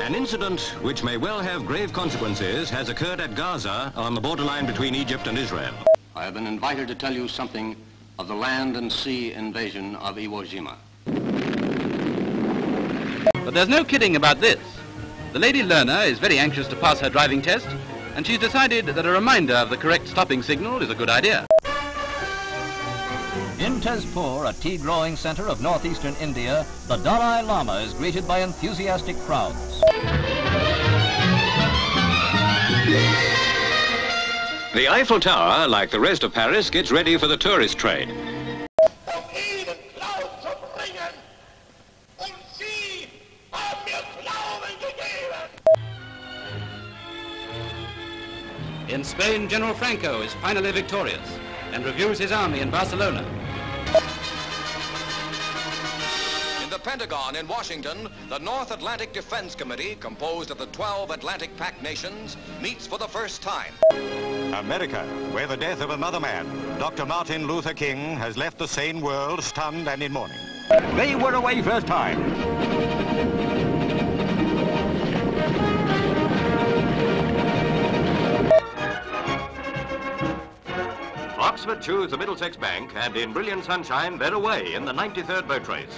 An incident which may well have grave consequences has occurred at Gaza on the borderline between Egypt and Israel. I have been invited to tell you something of the land and sea invasion of Iwo Jima. But there's no kidding about this. The lady learner is very anxious to pass her driving test, and she's decided that a reminder of the correct stopping signal is a good idea. In Tezpur, a tea-growing center of northeastern India, the Dalai Lama is greeted by enthusiastic crowds. The Eiffel Tower, like the rest of Paris, gets ready for the tourist trade. In Spain, General Franco is finally victorious and reviews his army in Barcelona. In the Pentagon in Washington, the North Atlantic Defense Committee, composed of the 12 Atlantic Pact nations, meets for the first time. America, where the death of another man, Dr. Martin Luther King, has left the sane world stunned and in mourning. They were away first time. Oxford choose the Middlesex Bank, and in brilliant sunshine, they're away in the 93rd Boat Race.